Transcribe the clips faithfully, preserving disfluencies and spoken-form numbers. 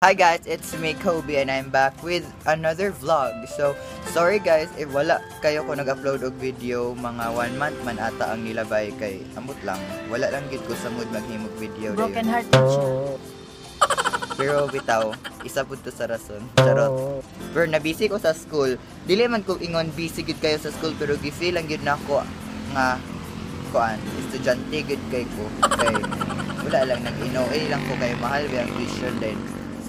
Hi guys, it's me Kobee and I'm back with another vlog. So, sorry guys if wala kayo ko nag-upload og video mga one month man ata ang nilabay kay ambot lang. Wala lang gid ko sa mood maghimog video dayon. Broken heart. Pero bitaw, isa pud to sa rason. Charot. Pero nabisi ko sa school. Dili man ko ingon busy gid kayo sa school pero gi-feel lang gid nako nga kuan estudyante gid kay ko. Kay wala lang nag-inoy lang ko kay mahal ba ang vision din.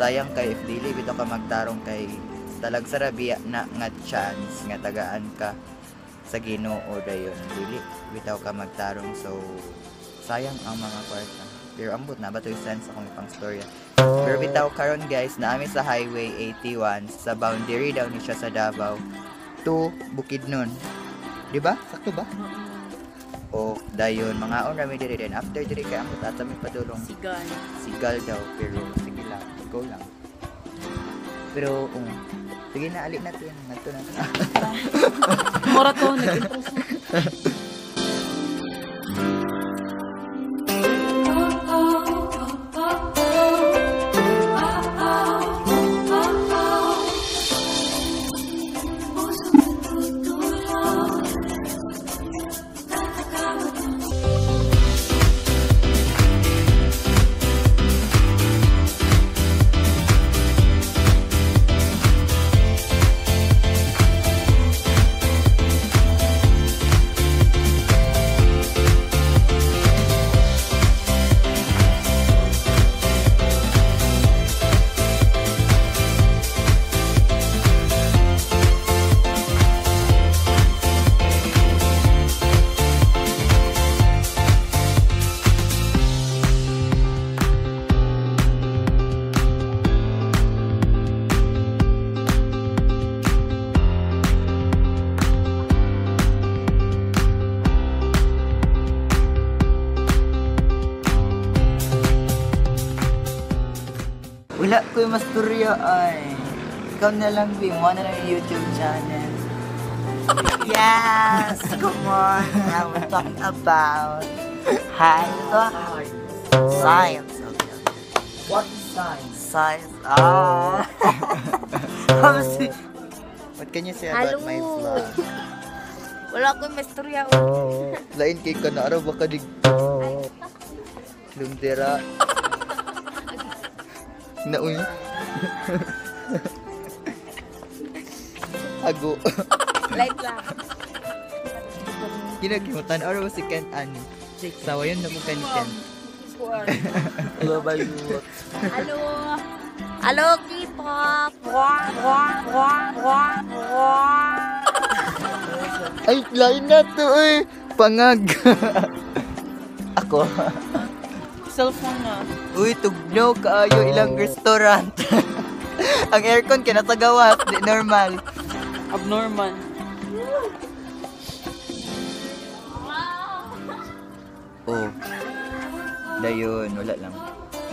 Sayang kay if dili bitaw ka magtarong kay talag sa rabiya na nga chance nga tagaan ka sa Ginoo dayon dili bitaw ka magtarong so sayang ang mga kwarta pero ambot na ba to sense akong pang storya pero bitaw karon guys na ami sa highway eighty-one sa boundary daw ni siya sa Davao to Bukidnon di ba sakto ba o dayon mga on rami diri din after diri kay ambot ata mi padulong sigal sigal daw pero go lang. Pero, um, sige na, alip natin. Nato na. Mura to, nag-improve. Wala ko'y masturya ay. Ikaw na lang, B. Mukha na lang yung YouTube channel. Yes! Come on! Now we're talking about high heart. Science. Okay. What is science? Science. Oh! What can you say about Hello. My vlog? Wala ko'y masturya. Lain kay ka na araw. Baka dig... Lumdera. Nauna. Ago. Light lang. Ginagimutan or was si Kent Annie? Sawa yun na mo ka ni Kent. Hello, bayo. Hello. Hello, K-pop. Wah, wah, wah, wah, wah. Ay, lain na to eh. Pangag. Ako. Cellphone na. Uy, tugno kaayo ilang restaurant. Ang aircon kinasagawas, di normal. Abnormal. Oh. Dayon, wala lang.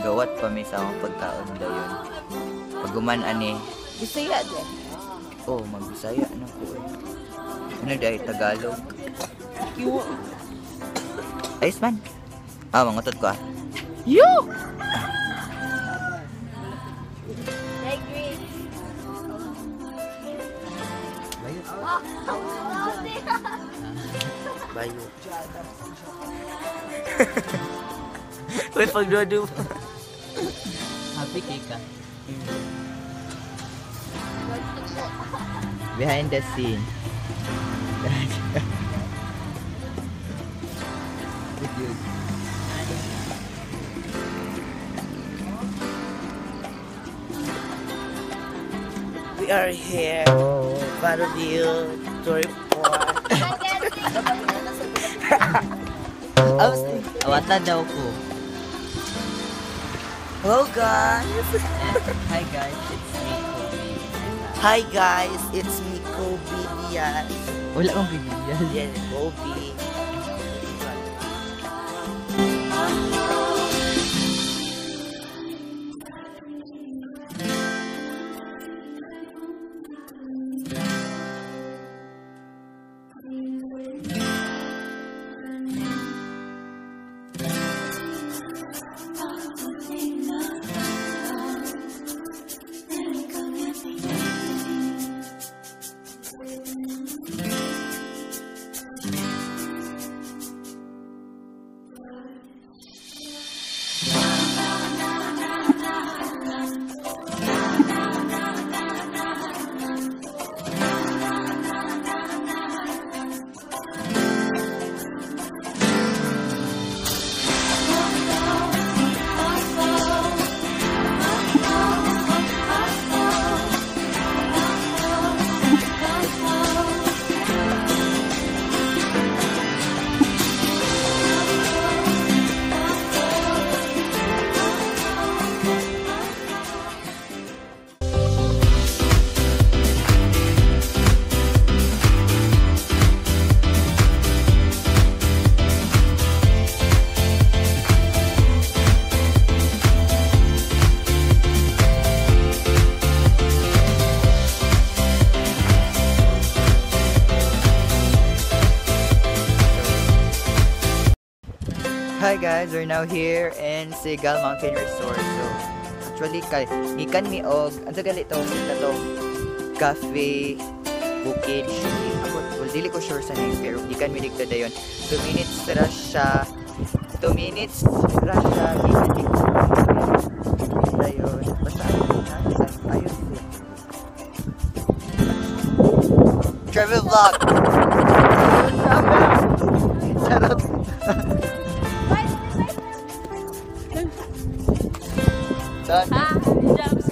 Gawat pa may sa akong pagkaon dayon. Paguman ani. Bisaya din. Oh, magbisaya na ko. Ano dai Tagalog? Kiwa. Ayos man. Ah, mangutot ko ah. You! Like me. Bayo. Wait, pagduwa-duwa. Happy cake ah. Behind the scene. We are here for you to report. Awata daw ko. Hello guys. Hi guys, it's me Kobee. Hi guys, it's me Kobee Diaz. Wala akong Kobee Diaz. Yes, Kobee. Hi guys, we're now here in Seagull Mountain Resort. So actually kay ikan mi og ang sagali to kita to cafe bukid shooting. Ako well, dili ko sure sa name pero ikan mi digta dayon. two minutes ra siya. two minutes ra siya ikan mi. Dayon basta ayos siya. Travel vlog. Charot. Done. Ah, jobs.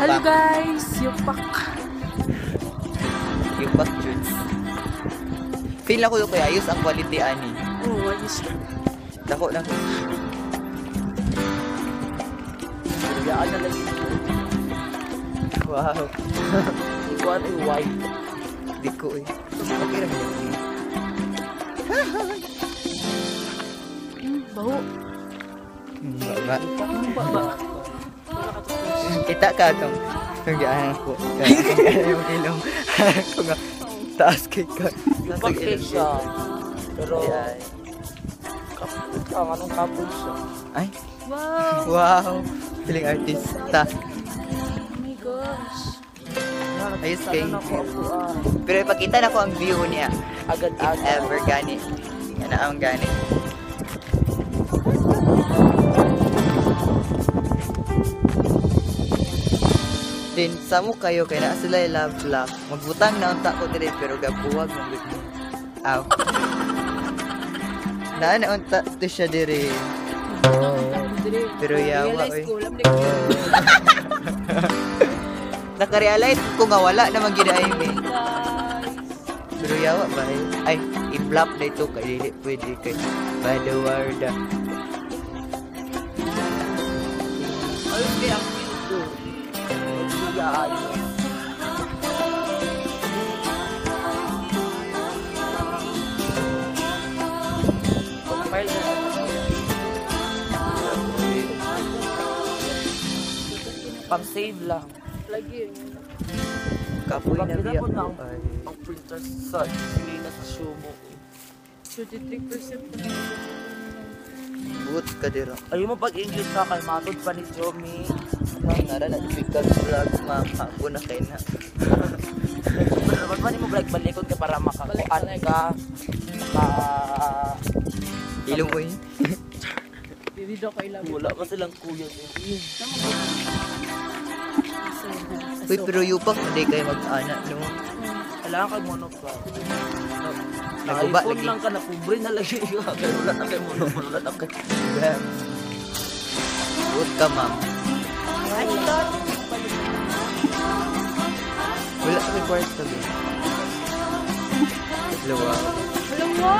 Hello guys, yupak. Yupak juice. Feel ako kaya ayos ang quality ani. Oo, oh, ayos. Dako lang. Diyan na lang. Wow. What a white. Diko eh. Okay lang yun. Baho. Baba. Baba. Kita ka itong panggaan ko. Yung ilong. Taas kay ka. Taas kay ka. Pero kapag ka, anong kapag siya? Ay. Wow. Wow. Feeling artista. Ayos kayo. Pero ipakita na ko ang view niya. Agad-agad. If ever gani. Yan ang gani. Din, samo kayo kaya na sila love love. Magbutang na unta ko diri pero gabuwag ng gusto. Aw. Naan na unta to siya diri. Pero yawa oy. Nakarealize ko nga wala namang ginaay me. Pero yawa ba eh. Ay, i-flop na ito kay dili pwede kay Badawarda. Albi ang pinto. Magsigay. Pang-save lang. Lagi yun. Kapoy na biyak ko ay... Ang printer sa sinay na sa show mo. thirty-three percent na. Buot ka dira. Ayun mo pag-English ka kay matod pa ni Jomi. Nara na typical vlog mama ko na kayo na. Ba't ba mo vlog balikod ka para makakuan ka? Ka... Ilong ko yun. Hindi daw kayo lang. Wala ka silang kuya doon. Tama ko. Uy, pero yupak hindi kayo mag-anak, no? Kailangan kayo monopla. Nag-iphone lang ka na, pobre na lagi. Kaya ulat na kayo monopla, ulat na kayo. Good ka, ma'am. Wala ka requires ka, bro. Dalawa. Dalawa!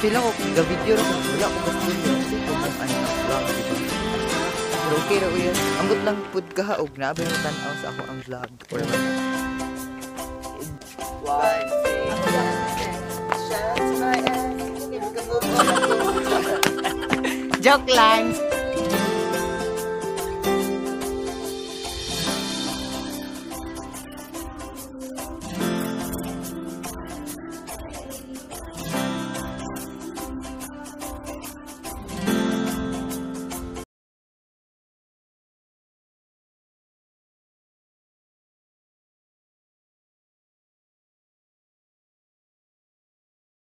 Sila ko, ga-video rin ko, wala ko gusto nyo kasi kung ano na vlog dito. Pero okay raw yun. Ambot lang pud kahaog na, pero tanaw sa ako ang vlog. Or what? One, two, three. Shots my ass. Joke lang!